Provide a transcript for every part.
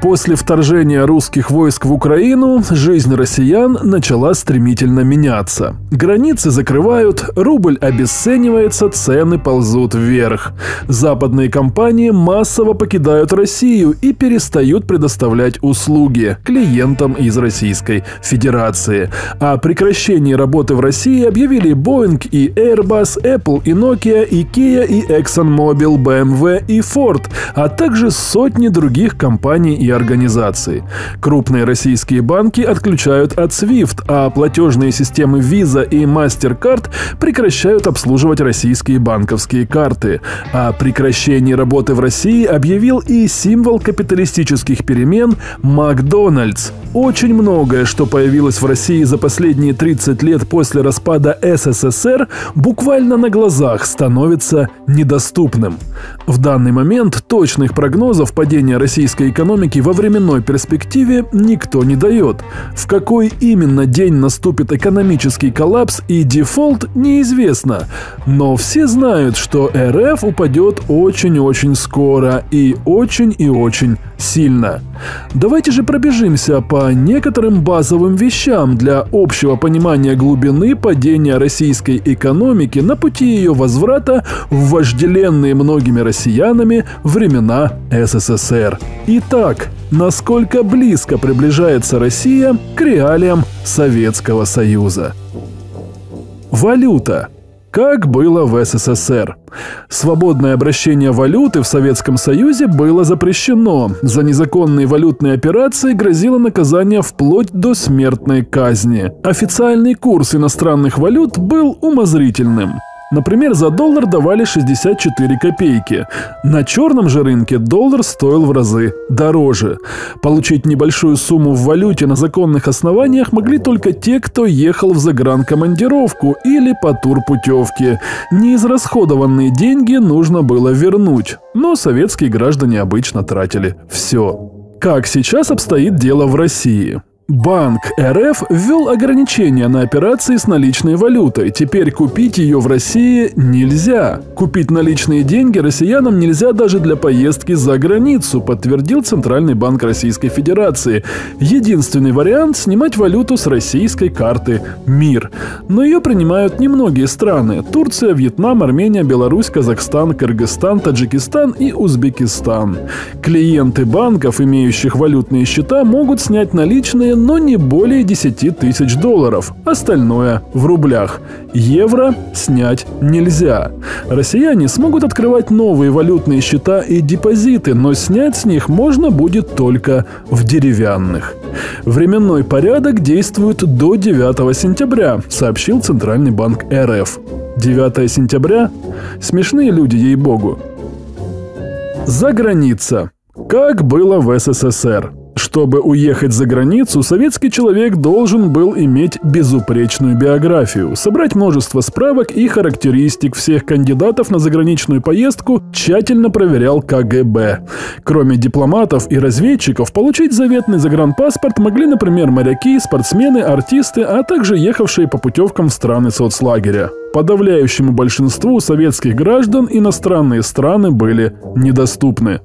После вторжения русских войск в Украину жизнь россиян начала стремительно меняться. Границы закрывают, рубль обесценивается, цены ползут вверх. Западные компании массово покидают Россию и перестают предоставлять услуги клиентам из Российской Федерации. О прекращении работы в России объявили Boeing и Airbus, Apple и Nokia, IKEA и ExxonMobil, BMW и Ford, а также сотни других компаний и организаций. Крупные российские банки отключают от SWIFT, а платежные системы Visa и MasterCard прекращают обслуживать российские банковские карты. О прекращении работы в России объявил и символ капиталистических перемен McDonald's. Очень многое, что появилось в России за последние 30 лет после распада СССР, буквально на глазах становится недоступным. В данный момент точных прогнозов падения российской экономики во временной перспективе никто не дает. В какой именно день наступит экономический коллапс и дефолт, неизвестно. Но все знают, что РФ упадет очень-очень скоро и очень сильно. Давайте же пробежимся по некоторым базовым вещам для общего понимания глубины падения российской экономики на пути ее возврата в вожделенные многими россиянами времена СССР. Итак, насколько близко приближается Россия к реалиям Советского Союза? Валюта. Как было в СССР. Свободное обращение валюты в Советском Союзе было запрещено. За незаконные валютные операции грозило наказание вплоть до смертной казни. Официальный курс иностранных валют был умозрительным. Например, за доллар давали 64 копейки. На черном же рынке доллар стоил в разы дороже. Получить небольшую сумму в валюте на законных основаниях могли только те, кто ехал в загранкомандировку или по турпутевке. Неизрасходованные деньги нужно было вернуть. Но советские граждане обычно тратили все. Как сейчас обстоит дело в России? Банк РФ ввел ограничения на операции с наличной валютой. Теперь купить ее в России нельзя. Купить наличные деньги россиянам нельзя даже для поездки за границу, подтвердил Центральный банк Российской Федерации. Единственный вариант – снимать валюту с российской карты «Мир». Но ее принимают немногие страны – Турция, Вьетнам, Армения, Беларусь, Казахстан, Кыргызстан, Таджикистан и Узбекистан. Клиенты банков, имеющих валютные счета, могут снять наличные, но не более 10 тысяч долларов. Остальное в рублях. Евро снять нельзя. Россияне смогут открывать новые валютные счета и депозиты, но снять с них можно будет только в деревянных. Временной порядок действует до 9 сентября, сообщил Центральный банк РФ. 9 сентября? Смешные люди, ей-богу. Заграница. Как было в СССР? Чтобы уехать за границу, советский человек должен был иметь безупречную биографию, собрать множество справок и характеристик всех кандидатов на заграничную поездку, тщательно проверял КГБ. Кроме дипломатов и разведчиков, получить заветный загранпаспорт могли, например, моряки, спортсмены, артисты, а также ехавшие по путевкам в страны соцлагеря. Подавляющему большинству советских граждан иностранные страны были недоступны.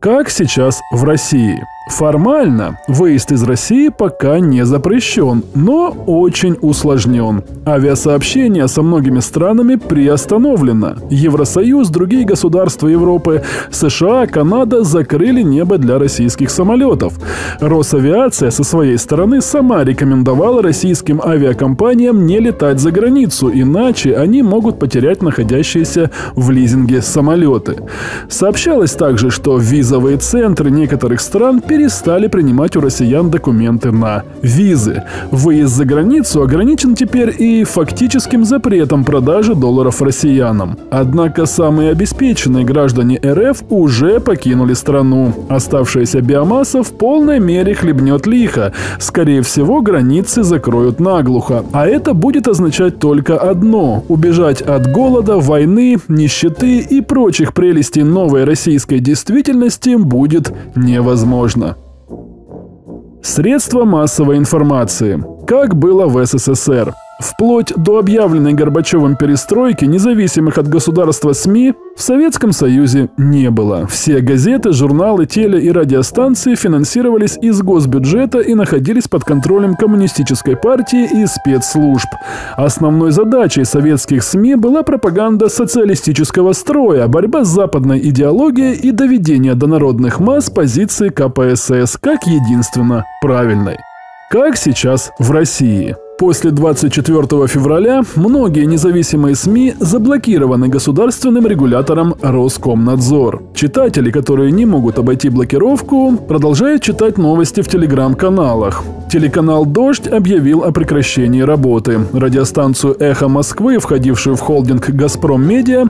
Как сейчас в России? Формально выезд из России пока не запрещен, но очень усложнен. Авиасообщение со многими странами приостановлено. Евросоюз, другие государства Европы, США, Канада закрыли небо для российских самолетов. Росавиация со своей стороны сама рекомендовала российским авиакомпаниям не летать за границу, иначе они могут потерять находящиеся в лизинге самолеты. Сообщалось также, что визовые центры некоторых стран перестали принимать у россиян документы на визы. Выезд за границу ограничен теперь и фактическим запретом продажи долларов россиянам. Однако самые обеспеченные граждане РФ уже покинули страну. Оставшаяся биомасса в полной мере хлебнет лихо. Скорее всего, границы закроют наглухо. А это будет означать только одно – убежать от голода, войны, нищеты и прочих прелестей новой российской действительности будет невозможно. Средства массовой информации. Как было в СССР? Вплоть до объявленной Горбачевым перестройки независимых от государства СМИ в Советском Союзе не было. Все газеты, журналы, теле- и радиостанции финансировались из госбюджета и находились под контролем Коммунистической партии и спецслужб. Основной задачей советских СМИ была пропаганда социалистического строя, борьба с западной идеологией и доведение до народных масс позиции КПСС как единственно правильной. Как сейчас в России. После 24 февраля многие независимые СМИ заблокированы государственным регулятором Роскомнадзор. Читатели, которые не могут обойти блокировку, продолжают читать новости в телеграм-каналах. Телеканал «Дождь» объявил о прекращении работы. Радиостанцию «Эхо Москвы», входившую в холдинг «Газпром-Медиа»,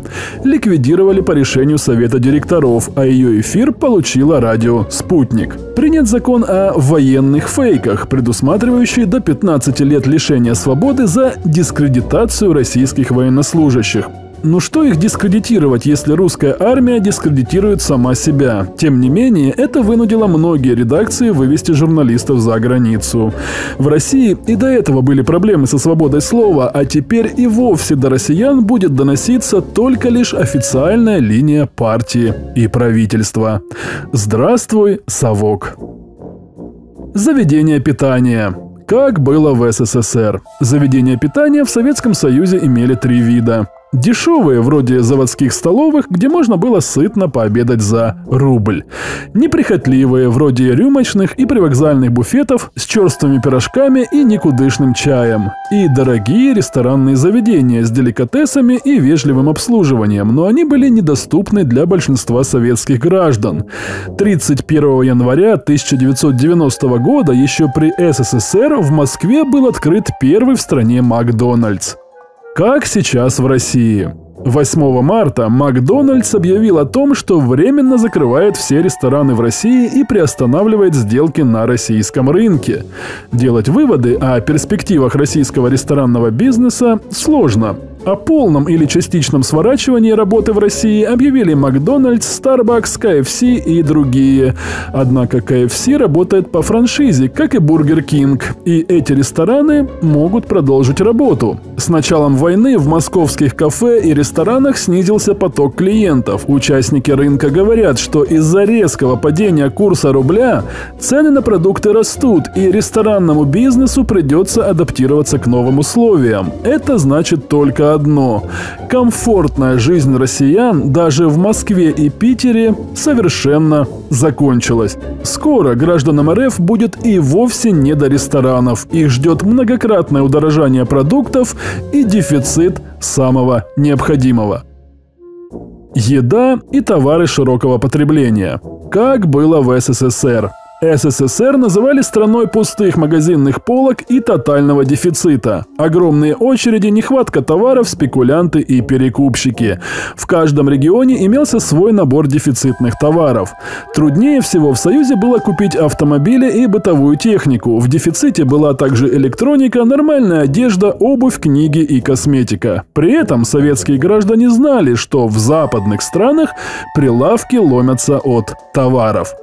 ликвидировали по решению Совета директоров, а ее эфир получила радио «Спутник». Принят закон о военных фейках, предусматривающий до 15 лет лишения свободы за дискредитацию российских военнослужащих. Но что их дискредитировать, если русская армия дискредитирует сама себя? Тем не менее, это вынудило многие редакции вывести журналистов за границу. В России и до этого были проблемы со свободой слова, а теперь и вовсе до россиян будет доноситься только лишь официальная линия партии и правительства. Здравствуй, совок. Заведение питания. Как было в СССР? Заведения питания в Советском Союзе имели 3 вида. Дешевые, вроде заводских столовых, где можно было сытно пообедать за рубль. Неприхотливые, вроде рюмочных и привокзальных буфетов с черствыми пирожками и никудышным чаем. И дорогие ресторанные заведения с деликатесами и вежливым обслуживанием, но они были недоступны для большинства советских граждан. 31 января 1990 года еще при СССР в Москве был открыт первый в стране Макдональдс. Как сейчас в России? 8 марта Макдональдс объявил о том, что временно закрывает все рестораны в России и приостанавливает сделки на российском рынке. Делать выводы о перспективах российского ресторанного бизнеса сложно. О полном или частичном сворачивании работы в России объявили Макдональдс, Starbucks, КФС и другие. Однако КФС работает по франшизе, как и Бургер Кинг, и эти рестораны могут продолжить работу. С началом войны в московских кафе и ресторанах снизился поток клиентов. Участники рынка говорят, что из-за резкого падения курса рубля цены на продукты растут, и ресторанному бизнесу придется адаптироваться к новым условиям. Это значит только одно. Комфортная жизнь россиян даже в Москве и Питере совершенно закончилась. Скоро гражданам РФ будет и вовсе не до ресторанов. Их ждет многократное удорожание продуктов и дефицит самого необходимого. Еда и товары широкого потребления. Как было в СССР? СССР называли страной пустых магазинных полок и тотального дефицита. Огромные очереди, нехватка товаров, спекулянты и перекупщики. В каждом регионе имелся свой набор дефицитных товаров. Труднее всего в Союзе было купить автомобили и бытовую технику. В дефиците была также электроника, нормальная одежда, обувь, книги и косметика. При этом советские граждане знали, что в западных странах прилавки ломятся от товаров.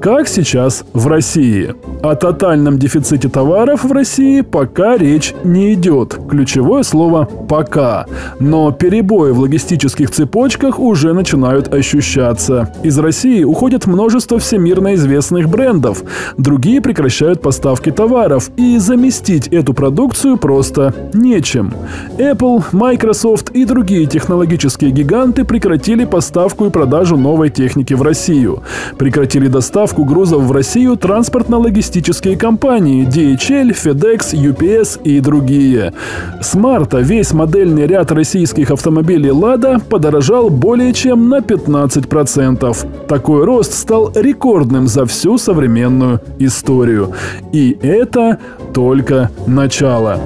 Как сейчас в России? О тотальном дефиците товаров в России пока речь не идет. Ключевое слово «пока». Но перебои в логистических цепочках уже начинают ощущаться. Из России уходит множество всемирно известных брендов. Другие прекращают поставки товаров, и заместить эту продукцию просто нечем. Apple, Microsoft и другие технологические гиганты прекратили поставку и продажу новой техники в Россию. Прекратили доставку грузов в Россию транспортно-логистические компании DHL, FedEx, UPS и другие. С марта весь модельный ряд российских автомобилей «Лада» подорожал более чем на 15%. Такой рост стал рекордным за всю современную историю. И это только начало.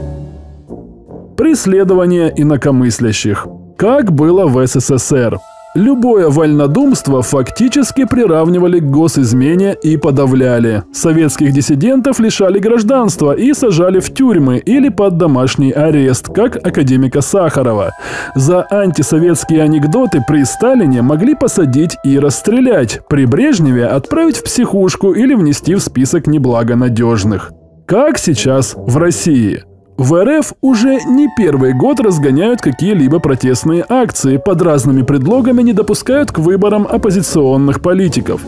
Преследование инакомыслящих. Как было в СССР? Любое вольнодумство фактически приравнивали к госизмене и подавляли. Советских диссидентов лишали гражданства и сажали в тюрьмы или под домашний арест, как академика Сахарова. За антисоветские анекдоты при Сталине могли посадить и расстрелять, при Брежневе отправить в психушку или внести в список неблагонадежных. Как сейчас в России? В РФ уже не первый год разгоняют какие-либо протестные акции, под разными предлогами не допускают к выборам оппозиционных политиков.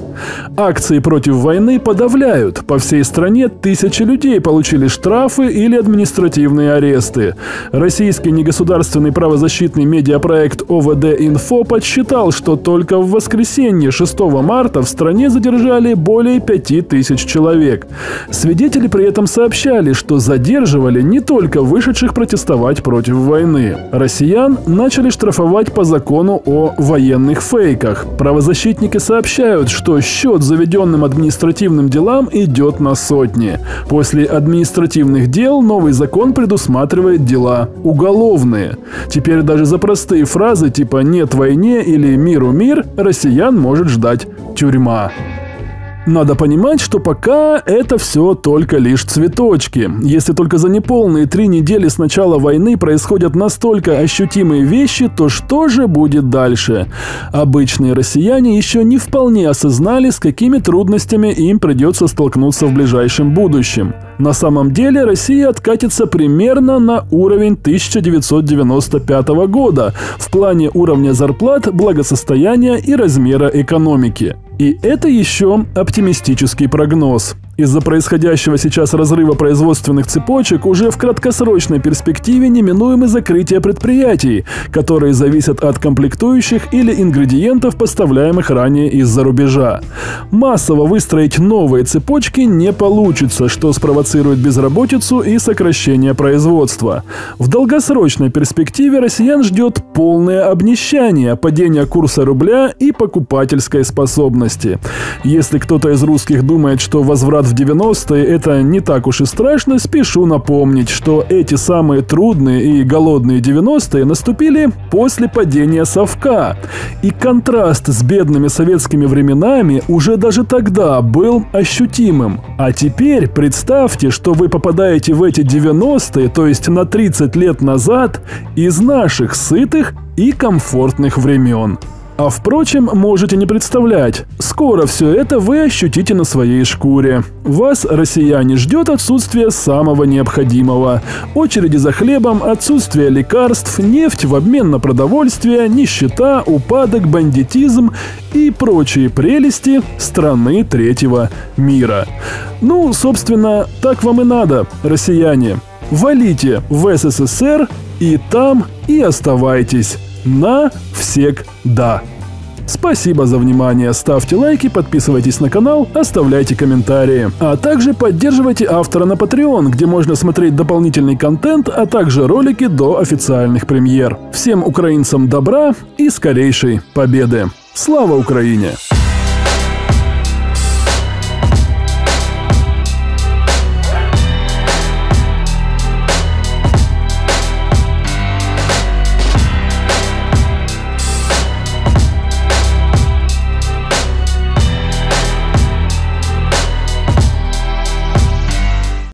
Акции против войны подавляют, по всей стране тысячи людей получили штрафы или административные аресты. Российский негосударственный правозащитный медиапроект ОВД-Инфо подсчитал, что только в воскресенье 6 марта в стране задержали более 5000 человек. Свидетели при этом сообщали, что задерживали не только вышедших протестовать против войны. Россиян начали штрафовать по закону о военных фейках. Правозащитники сообщают, что счет заведенным административным делам идет на сотни. После административных дел новый закон предусматривает дела уголовные. Теперь даже за простые фразы типа «нет войне» или «миру мир» россиян может ждать тюрьма. Надо понимать, что пока это все только лишь цветочки. Если только за неполные 3 недели с начала войны происходят настолько ощутимые вещи, то что же будет дальше? Обычные россияне еще не вполне осознали, с какими трудностями им придется столкнуться в ближайшем будущем. На самом деле Россия откатится примерно на уровень 1995 года в плане уровня зарплат, благосостояния и размера экономики. И это еще оптимистический прогноз. Из-за происходящего сейчас разрыва производственных цепочек уже в краткосрочной перспективе неминуемо закрытие предприятий, которые зависят от комплектующих или ингредиентов, поставляемых ранее из-за рубежа. Массово выстроить новые цепочки не получится, что спровоцирует безработицу и сокращение производства. В долгосрочной перспективе россиян ждет полное обнищание, падение курса рубля и покупательской способности. Если кто-то из русских думает, что возврат в 90-е это не так уж и страшно, спешу напомнить, что эти самые трудные и голодные 90-е наступили после падения совка. И контраст с бедными советскими временами уже даже тогда был ощутимым. А теперь представьте, что вы попадаете в эти 90-е, то есть на 30 лет назад, из наших сытых и комфортных времен. А впрочем, можете не представлять, скоро все это вы ощутите на своей шкуре. Вас, россияне, ждет отсутствие самого необходимого. Очереди за хлебом, отсутствие лекарств, нефть в обмен на продовольствие, нищета, упадок, бандитизм и прочие прелести страны третьего мира. Ну, собственно, так вам и надо, россияне. Валите в СССР и там и оставайтесь. Навсегда. Спасибо за внимание, ставьте лайки, подписывайтесь на канал, оставляйте комментарии. А также поддерживайте автора на Patreon, где можно смотреть дополнительный контент, а также ролики до официальных премьер. Всем украинцам добра и скорейшей победы. Слава Украине!